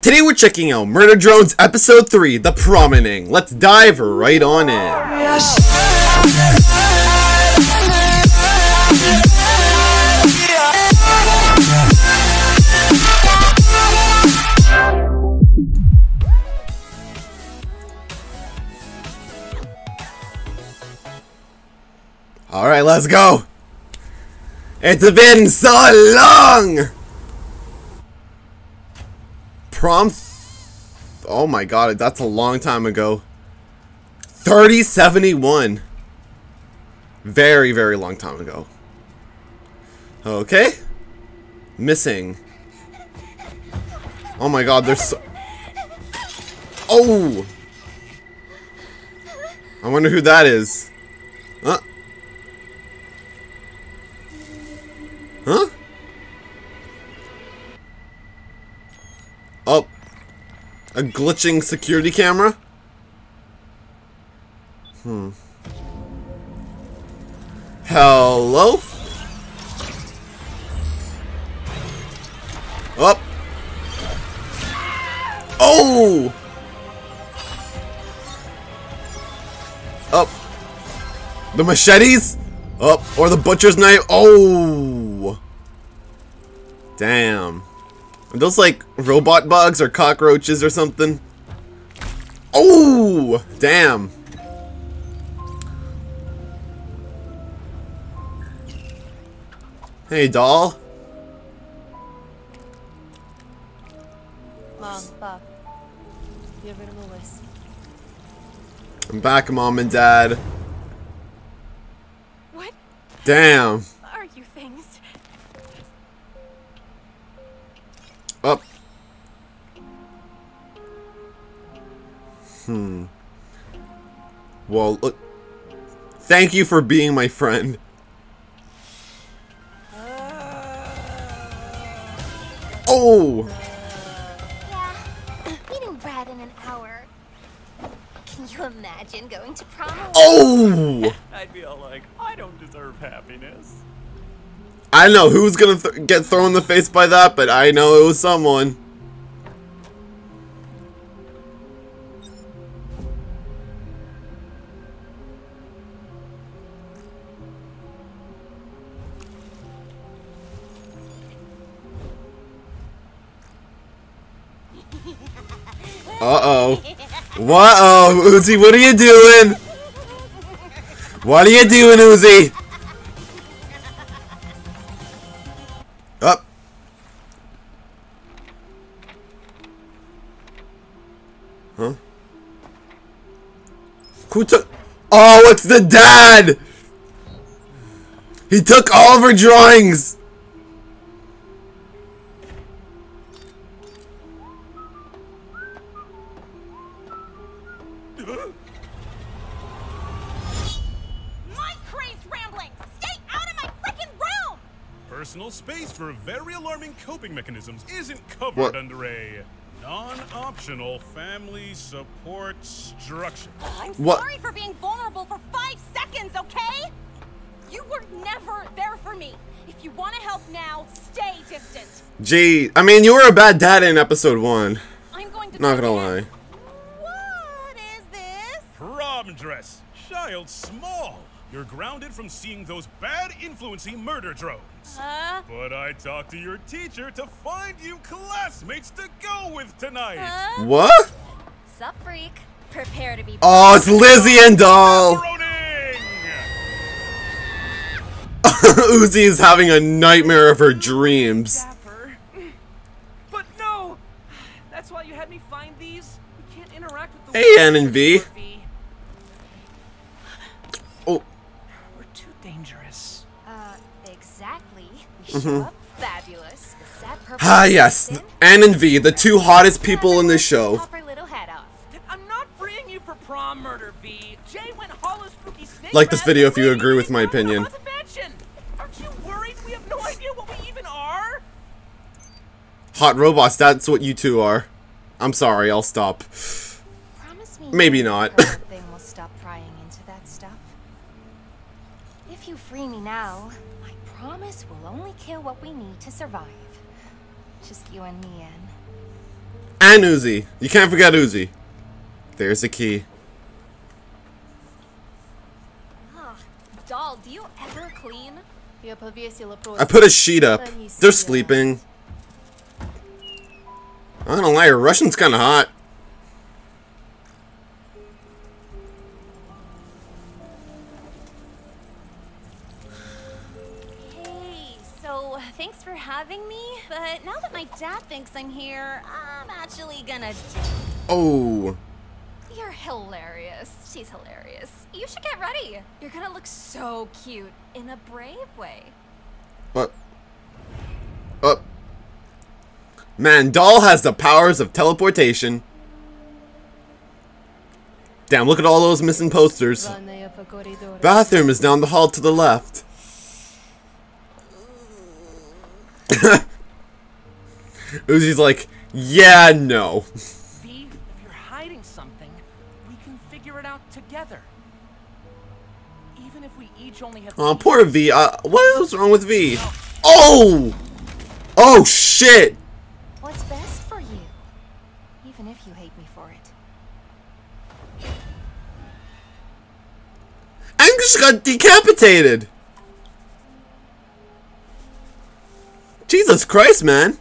Today we're checking out Murder Drones Episode 3, The Promening. Let's dive right on in. Alright, let's go! It's been so long! Oh my god, that's a long time ago. 3071. Very, very long time ago. Okay. Missing. Oh my god, there's so... Oh! I wonder who that is. Huh? Oh, a glitching security camera? Hello? Oh. Oh! Oh. The machetes? Oh, or the butcher's knife? Oh! Damn. Are those like robot bugs or cockroaches or something? Oh, damn. Hey, doll. Mom, Bob, you ever remember this? I'm back, Mom and Dad. What? Damn. Up. Well, look. Thank you for being my friend. Oh. Yeah. Meeting Brad in an hour. Can you imagine going to prom? Oh. I feel like I don't deserve happiness. I don't know who's gonna get thrown in the face by that, but I know it was someone. Uh-oh. Whoa, Uzi, what are you doing? What are you doing, Uzi? Huh? Who took... Oh, it's the dad! He took all of her drawings! My crazed rambling! Stay out of my frickin' room! Personal space for very alarming coping mechanisms isn't covered under a... non-optional family support structure. I'm sorry for being vulnerable for 5 seconds, okay? You were never there for me. If you want to help now, stay distant. Gee, I mean, you were a bad dad in episode 1. I'm going to... Not gonna lie. What is this? Prom dress. Child small. You're grounded from seeing those bad influencing murder drones. Huh? But I talked to your teacher to find you classmates to go with tonight. Huh? What? Sup, freak. Prepare to be... Oh, it's Lizzie and Doll. Uzi is having a nightmare of her dreams. Dapper. But no, that's why you had me find these. You can't interact with the... Hey, N and V. Fabulous. Ah, yes, N and V, the two hottest people in this show. I'm not freeing you for prom, Murder V. Jay went hollow spooky snake. Like this video if you agree with my opinion. Aren't you worried we have no idea what we even are? Hot robots, that's what you two are. I'm sorry, I'll stop. Promise me. Maybe not. Thing will stop prying into that stuff. If you free me now, promise we'll only kill what we need to survive. Just you and me, Anne. And Uzi. You can't forget Uzi. There's the key. Doll, do you ever clean? I put a sheet up. They're sleeping. I'm not gonna lie, your Russian's kind of hot. Hey, so thanks for having me, but now that my dad thinks I'm here, I'm actually gonna... Oh. You're hilarious. She's hilarious. You should get ready. You're gonna look so cute in a brave way. What? Up. Man, Doll has the powers of teleportation. Damn, look at all those missing posters. Bathroom is down the hall to the left. Uzi's like, yeah, no. V, if you're hiding something, we can figure it out together. Even if we each only have... Oh, poor V. What is wrong with V? Oh! Oh, shit! What's best for you, even if you hate me for it. I just got decapitated. Jesus Christ, man.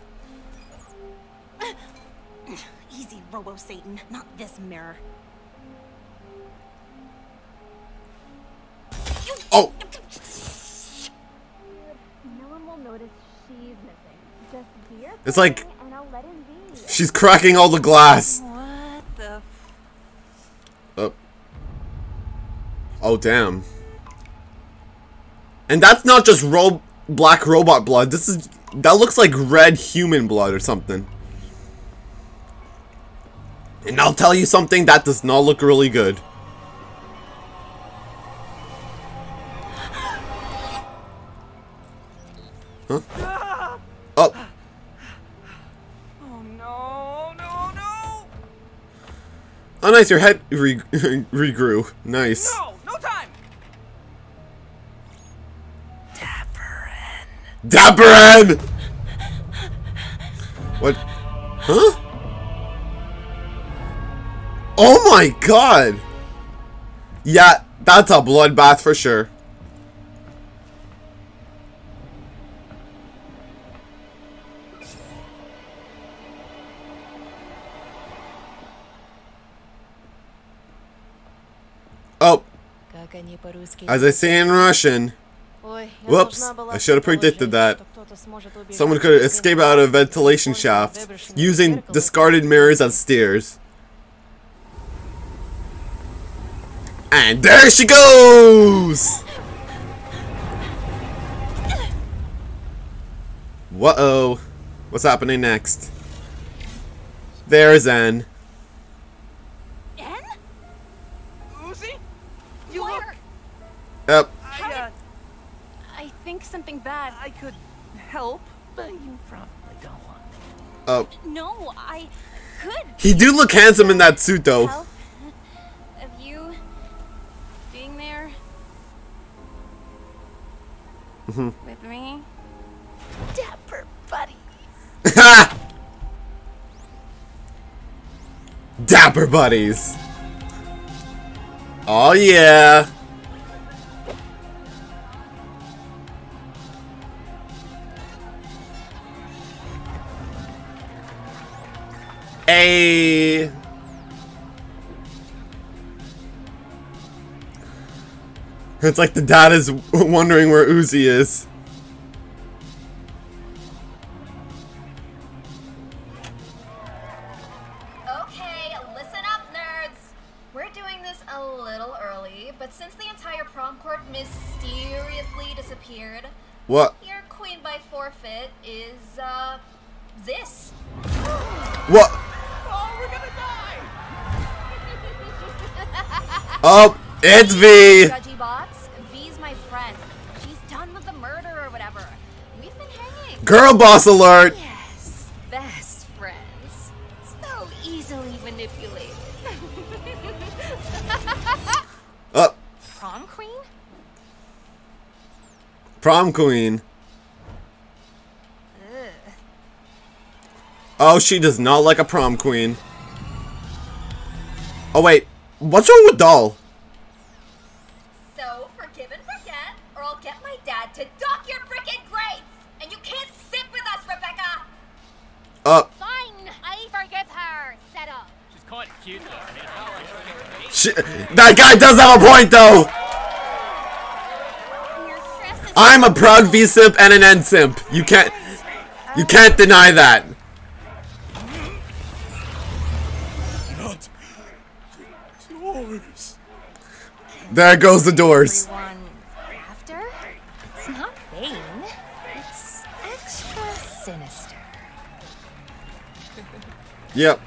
Easy, Robo Satan, not this mirror. Oh. No one will notice she's missing. Just here. It's like she's cracking all the glass. What the? Oh. Oh damn. And that's not just black robot blood. This is that looks like red human blood or something. And I'll tell you something, that does not look really good. Huh? Oh. Oh no, no, no. Oh nice, your head regrew. Nice. No, no time. Dapperin. Dapperin. What? Huh? Oh my god. Yeah, that's a bloodbath for sure. Oh, as I say in Russian, whoops, I should have predicted that. Someone could escape out of a ventilation shaft using discarded mirrors as stairs. And there she goes! Whoa, what's happening next? There's N. Yep. I think something bad. I could help, but you probably don't want me. Oh. No, I could. He do look handsome in that suit, though. Help of you being there with me, Dapper Buddies. Dapper Buddies. Oh yeah. Hey. It's like the dad is wondering where Uzi is. Okay, listen up, nerds. We're doing this a little early, but since the entire prom court mysteriously disappeared, what? Your queen by forfeit is this. What? Oh, it's V. Judgy bots, V's my friend. She's done with the murder or whatever. We've been hanging. Girl boss alert. Yes, best friends. So easily manipulated. Prom queen? Prom queen. Oh, she does not like a prom queen. Oh, wait. What's wrong with doll? So, forgive and forget, or I'll get my dad to dock your freaking grades. And you can't sit with us, Rebecca. Fine, I forgive her. Set up. She's quite cute, though. That guy does have a point, though. I'm a proud V-simp and an N-simp. You can't deny that. Not doors. There goes the doors. After? It's not vain. It's extra sinister. Yep.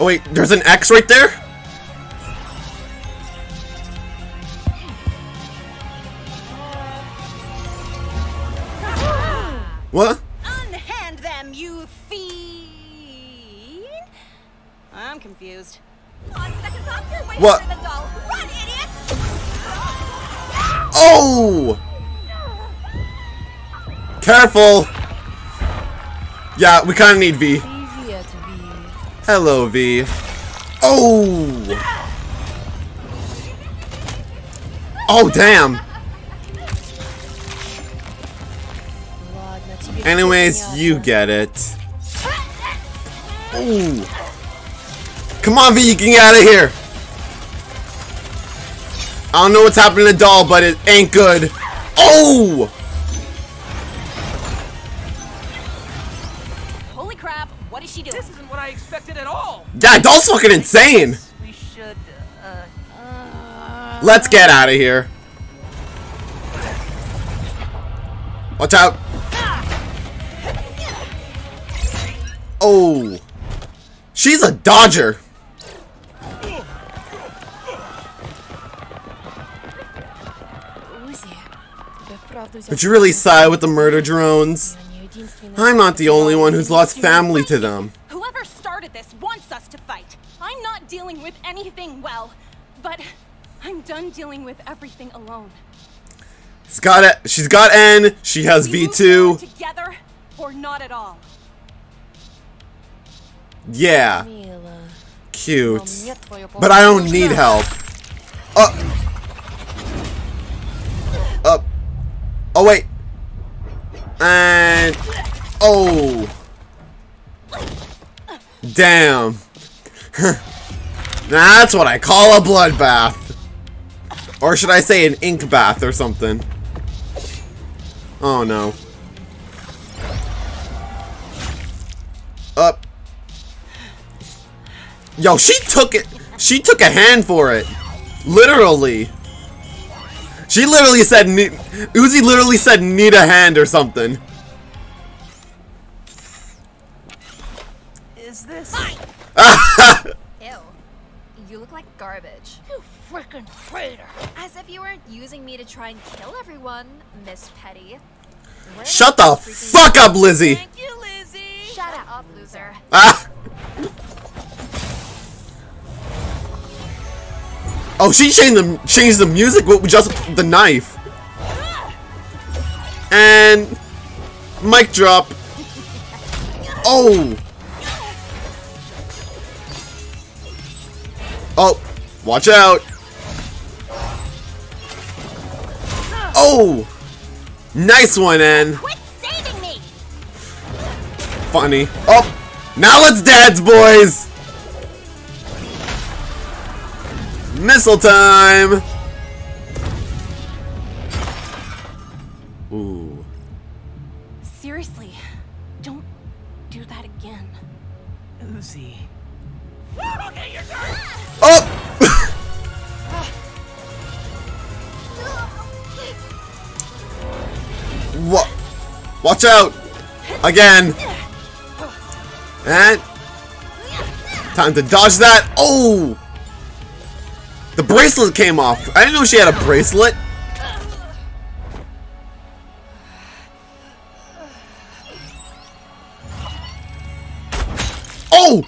Oh wait, there's an X right there? What? Unhand them, you fiend! I'm confused. On second thought, you're waiting for the doll. Run, idiot! Oh! Careful! Yeah, we kinda need V. Hello, V. Oh! Oh, damn! Anyways, you get it. Ooh. Come on, V, you can get out of here! I don't know what's happening to doll, but it ain't good. Oh! This isn't what I expected at all. Yeah, doll's fucking insane. We should, let's get out of here. Watch out. Oh. She's a dodger. But you really sigh with the murder drones. I'm not the only one who's lost family to them. Whoever started this wants us to fight. I'm not dealing with anything well, but I'm done dealing with everything alone. She's got N, she has V2. Together or not at all. Yeah. Cute. But I don't need help. Up. Oh wait. And oh, damn! That's what I call a bloodbath, or should I say, an ink bath or something? Oh no! Up! Yo, she took it. She took a hand for it, literally. She literally said, Uzi literally said, need a hand or something. Is this? Ew. You look like garbage. You frickin' traitor. As if you weren't using me to try and kill everyone, Miss Petty. Shut the fuck up, Lizzie. Thank you, Lizzie. Shut up, loser. Ah. Oh, she changed the music with just the knife. And mic drop. Oh. Oh, watch out. Oh. Nice one, Ann. Quit saving me. Funny. Oh. Now it's dad's boys. Missile time! Ooh. Seriously, don't do that again. Uzi. Okay, your turn. Oh! What? Watch out! Again! And time to dodge that. Oh! The bracelet came off. I didn't know she had a bracelet. Oh!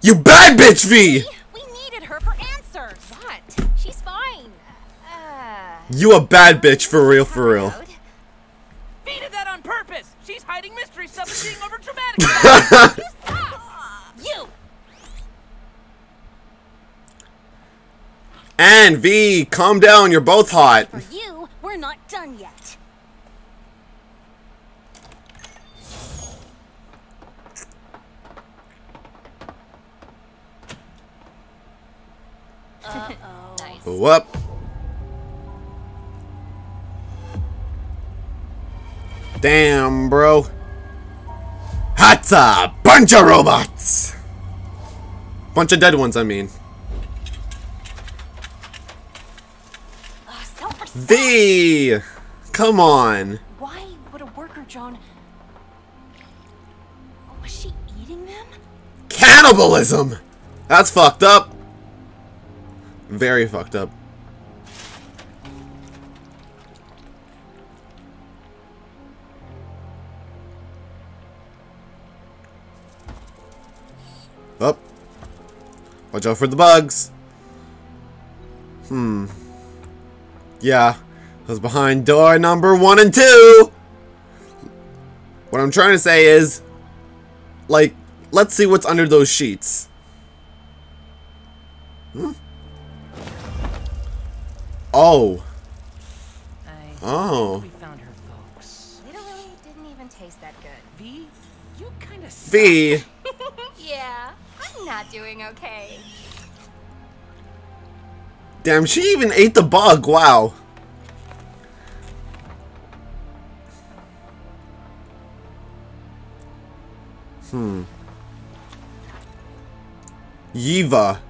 You bad bitch, V! We needed her for answers. What? You a bad bitch, for real, for real. Vita did that on purpose. She's hiding mystery stuff and being over dramatic. You. And V, calm down. You're both hot. For you, we're not done yet. Nice. Whoop. Damn, bro. That's a bunch of robots. Bunch of dead ones, I mean. V! Come on. Why would a worker drone... Was she eating them? Cannibalism! That's fucked up. Very fucked up. Up. Watch out for the bugs. Hmm. Yeah, I was behind door number 1 and 2. What I'm trying to say is, like, let's see what's under those sheets. Hmm? Oh. Oh. We found her, folks. Literally didn't even taste that good. V, you kind of suck. V. Yeah, I'm not doing okay. Damn, she even ate the bug, wow. Hmm. Yeva.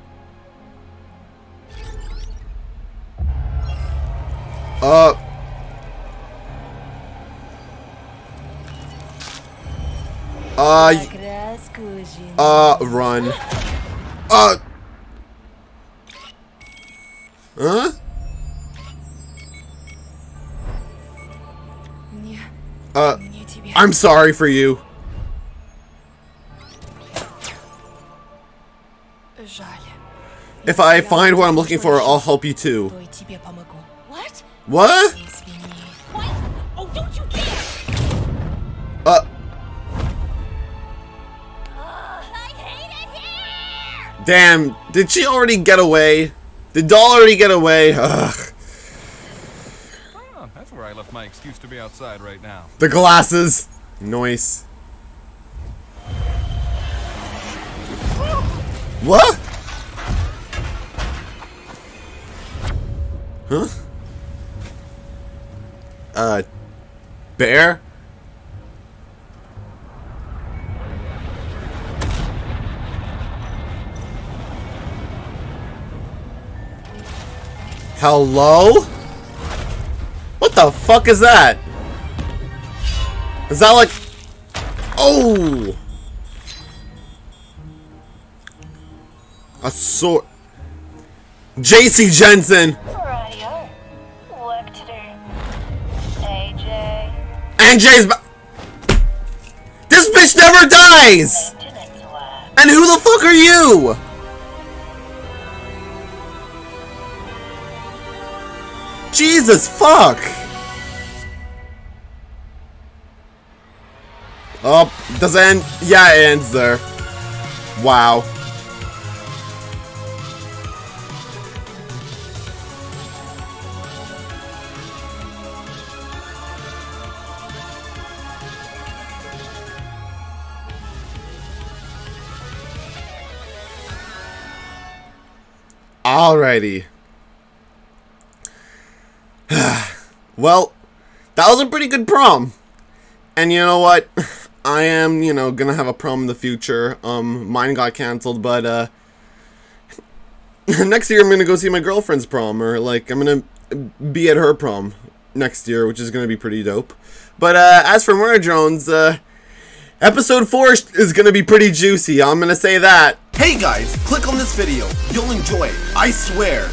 Run. Huh? I'm sorry for you. If I find what I'm looking for, I'll help you too. What? What? Oh, don't you dare! I hate it here! Damn, did she already get away? Did doll already get away? Ugh. Oh, that's where I left my excuse to be outside right now. The glasses. Nice. What? Huh? Bear? Hello? What the fuck is that? Is that like... Oh! A sword... J.C. Jensen! And J's... This bitch never dies! And who the fuck are you? Jesus fuck! Oh, does it end? Yeah, it ends there. Wow. Alrighty. Well, that was a pretty good prom. And you know what? I am, you know, gonna have a prom in the future. Mine got cancelled, but, next year I'm gonna go see my girlfriend's prom, or, like, I'm gonna be at her prom next year, which is gonna be pretty dope. But, as for Murder Drones, Episode 4 is gonna be pretty juicy, I'm gonna say that. Hey guys, click on this video. You'll enjoy it, I swear.